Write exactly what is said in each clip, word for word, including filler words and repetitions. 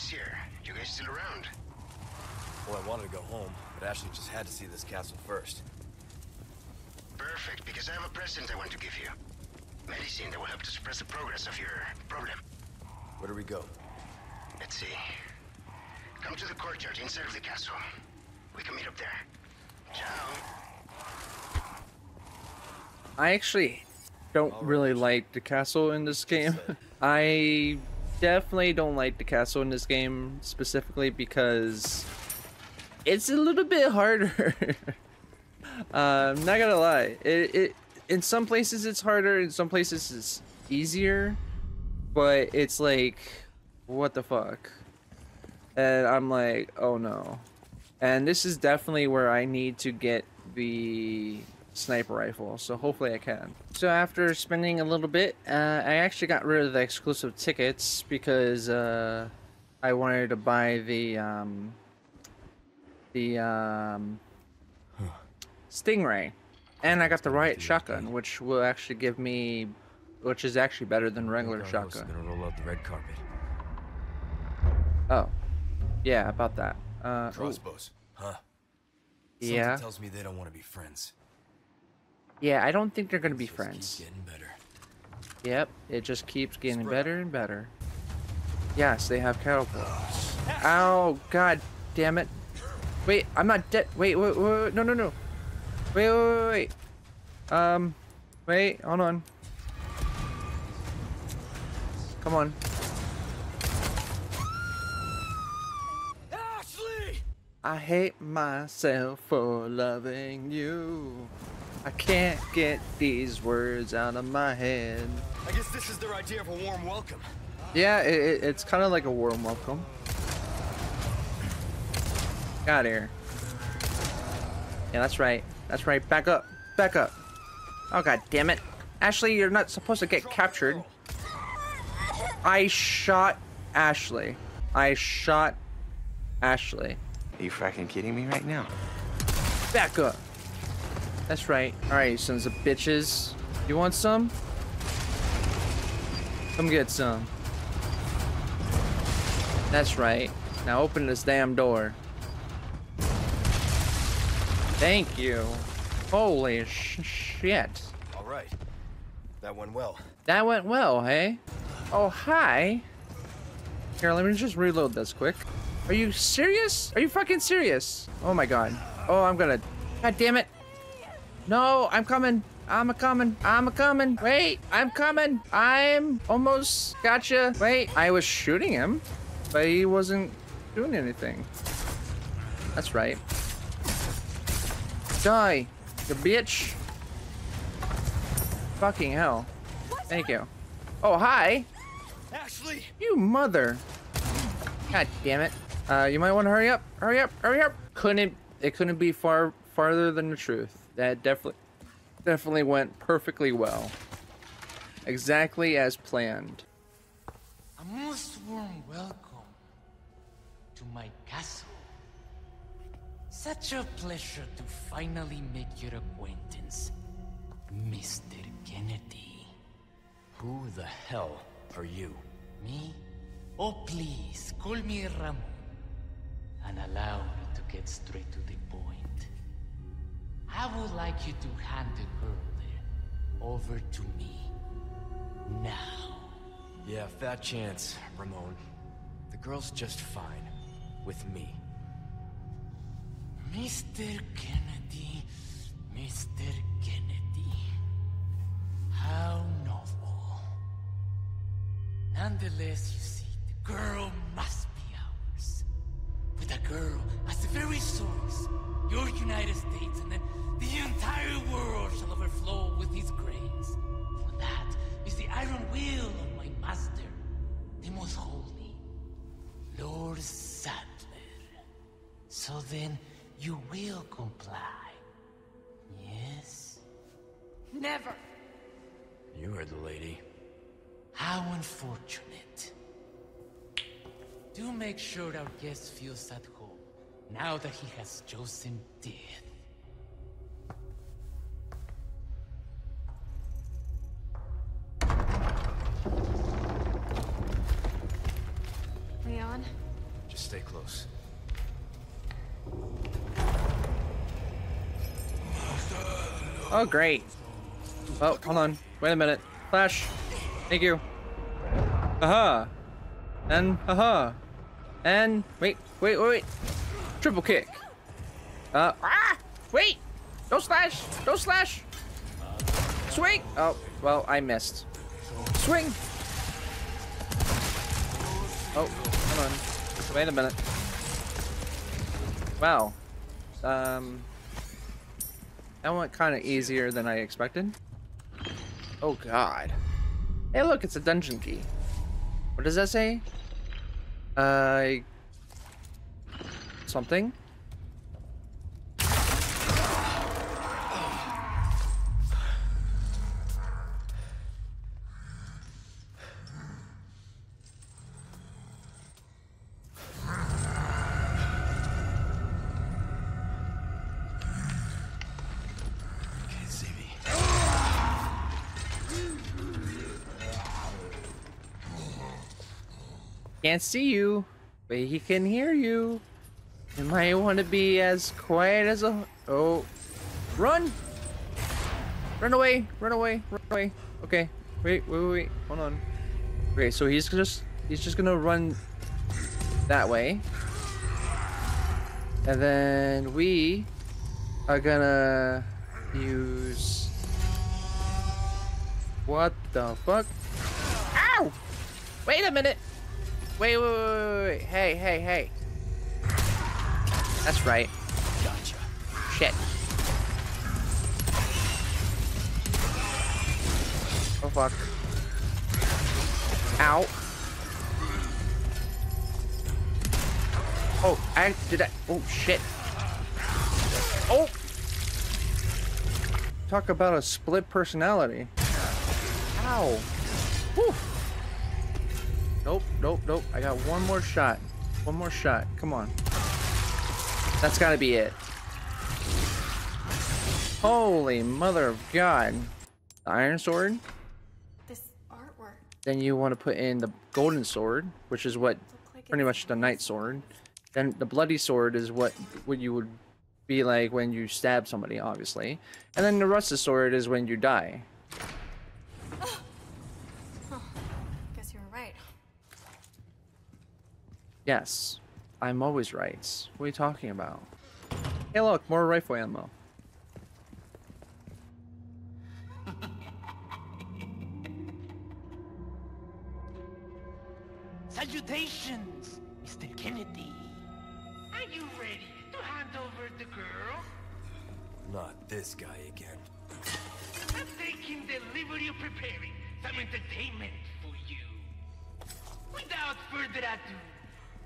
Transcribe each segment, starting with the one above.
police here. You guys still around? Well, I wanted to go home, but Ashley just had to see this castle first. Perfect, because I have a present I want to give you. Medicine that will help to suppress the progress of your problem. Where do we go? Let's see. Come to the courtyard inside of the castle. We can meet up there. Ciao. I actually don't right. really like the castle in this game. I definitely don't like the castle in this game specifically because it's a little bit harder. uh, I'm not gonna lie. It, it in some places it's harder, in some places it's easier, but it's like, what the fuck? And I'm like, oh no. And this is definitely where I need to get the sniper rifle, so hopefully I can. So after spending a little bit, uh, I actually got rid of the exclusive tickets because uh, I wanted to buy the um, the um, Stingray, and I got the riot shotgun, which will actually give me, which is actually better than regular shotgun. Gonna roll out the red carpet. Oh, yeah, about that. Uh, Crossbows, ooh. Huh? Something yeah. tells me they don't want to be friends. Yeah, I don't think they're gonna be just friends. Getting better. Yep, it just keeps getting Spread. better and better. Yes, they have catapults. Oh. Ow! God damn it! Wait, I'm not dead. Wait, wait, wait, wait, no, no, no! Wait, wait, wait, wait. Um, wait, hold on. Come on. I hate myself for loving you. I can't get these words out of my head. I guess this is their idea of a warm welcome. Yeah, it, it, it's kind of like a warm welcome. Got here. Yeah, that's right. That's right. Back up. Back up. Oh, god damn it. Ashley, you're not supposed to get captured. I shot Ashley. I shot Ashley. Are you fracking kidding me right now? Back up. That's right. All right, you sons of bitches. You want some? Come get some. That's right. Now open this damn door. Thank you. Holy sh shit. All right. That went well. That went well, hey? Oh, hi. Here, let me just reload this quick. Are you serious? Are you fucking serious? Oh my god. Oh, I'm gonna... God damn it. No, I'm coming. I'm a coming. I'm a coming. Wait, I'm coming. I'm almost gotcha. Wait, I was shooting him, but he wasn't doing anything. That's right. Die, you bitch. Fucking hell. Thank you. Oh, hi. Ashley. You mother. God damn it. Uh, you might want to hurry up, hurry up, hurry up. Couldn't, it couldn't be far farther than the truth. That definitely, definitely went perfectly well. Exactly as planned. A most warm welcome to my castle. Such a pleasure to finally make your acquaintance, Mister Kennedy. Who the hell are you? Me? Oh, please, call me Ramon, and allow me to get straight to the point. I would like you to hand the girl there over to me, now. Yeah, fat chance, Ramon. The girl's just fine, with me. Mister Kennedy, Mister Kennedy. How novel. Nonetheless, you see, girl must be ours. With a girl as the very source, your United States and then the entire world shall overflow with his grace. For that is the iron will of my master, the most holy, Lord Sadler. So then you will comply, yes? Never! You heard the lady. How unfortunate. Do make sure our guest feels at home, now that he has chosen death. Leon? Stay close. Oh, great. Oh, hold on. Wait a minute. Flash. Thank you. Aha. And aha. And wait, wait, wait. Triple kick. Uh, ah! Wait! Don't slash! Don't slash! Swing! Oh, well, I missed. Swing! Oh, hold on. Wait a minute. Wow. Um... That went kind of easier than I expected. Oh, God. Hey, look, it's a dungeon key. What does that say? Uh... Something? Can't see you, but he can hear you. You might want to be as quiet as a... Oh. Run! Run away! Run away! Run away! Okay. Wait, wait, wait, wait. Hold on. Okay, so he's just... He's just gonna run that way. And then we are gonna use... What the fuck? Ow! Wait a minute! Wait, wait, wait, wait, hey, hey, hey. That's right. Gotcha. Shit. Oh, fuck. Ow. Oh, I did that. Oh, shit. Oh! Talk about a split personality. Ow. Whew. Nope, nope, nope. I got one more shot. One more shot. Come on. That's gotta be it. Holy mother of God. The iron sword? This artwork. Then you want to put in the golden sword, which is what like pretty much the knight sword. Then the bloody sword is what, what you would be like when you stab somebody, obviously. And then the rusted sword is when you die. Yes, I'm always right. What are you talking about? Hey, look, more rifle ammo. Salutations, Mister Kennedy. Are you ready to hand over the girl? Not this guy again. I'm taking the liberty of preparing some entertainment for you. Without further ado,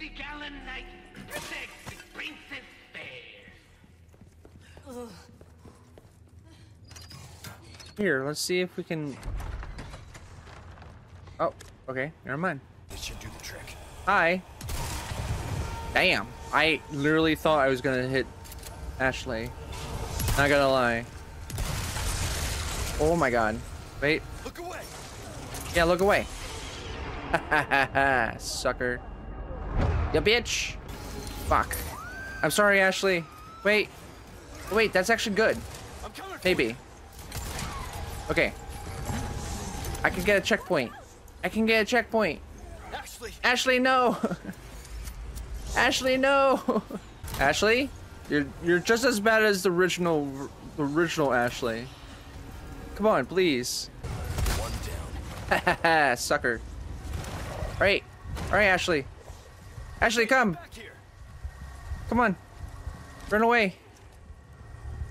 the gallant knight protects the princess fair. Ugh. Here, let's see if we can... Oh, okay, never mind. This should do the trick. Hi. Damn, I literally thought I was gonna hit Ashley. Not gonna lie. Oh my God. Wait. Look away. Yeah, look away. Ha ha ha ha, sucker. Ya bitch! Fuck. I'm sorry, Ashley. Wait. Wait, that's actually good. Maybe. Okay. I can get a checkpoint. I can get a checkpoint. Ashley, Ashley no! Ashley, no! Ashley? You're you're just as bad as the original the original Ashley. Come on, please. One down. Hahaha, sucker. Alright. Alright, Ashley. Ashley, come! Come on. Run away.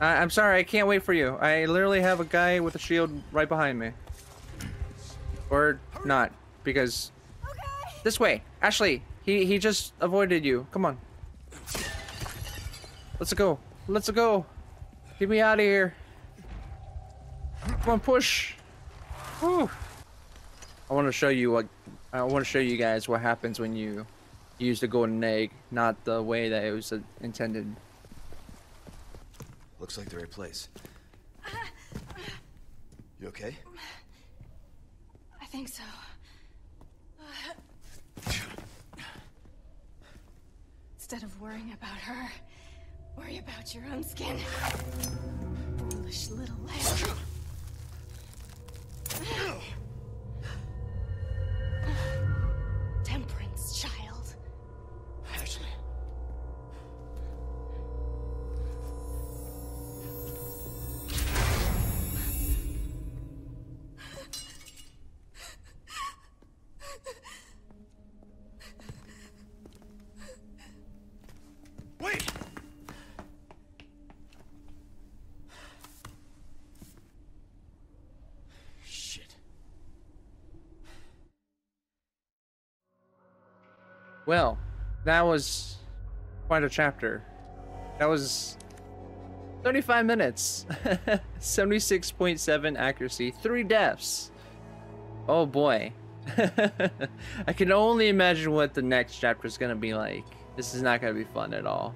Uh, I'm sorry, I can't wait for you. I literally have a guy with a shield right behind me. Or not, because... Okay. This way. Ashley, he, he just avoided you. Come on. Let's go. Let's go. Get me out of here. Come on, push. Whew. I want to show you what... I want to show you guys what happens when you... Use the golden egg, not the way that it was intended. Looks like the right place. You okay? I think so. Instead of worrying about her, worry about your own skin. Foolish little lamb. Temperance, child. Ashley. Wait! Well, that was quite a chapter. That was thirty-five minutes, seventy-six point seven accuracy, three deaths. Oh boy. I can only imagine what the next chapter is going to be like. This is not going to be fun at all.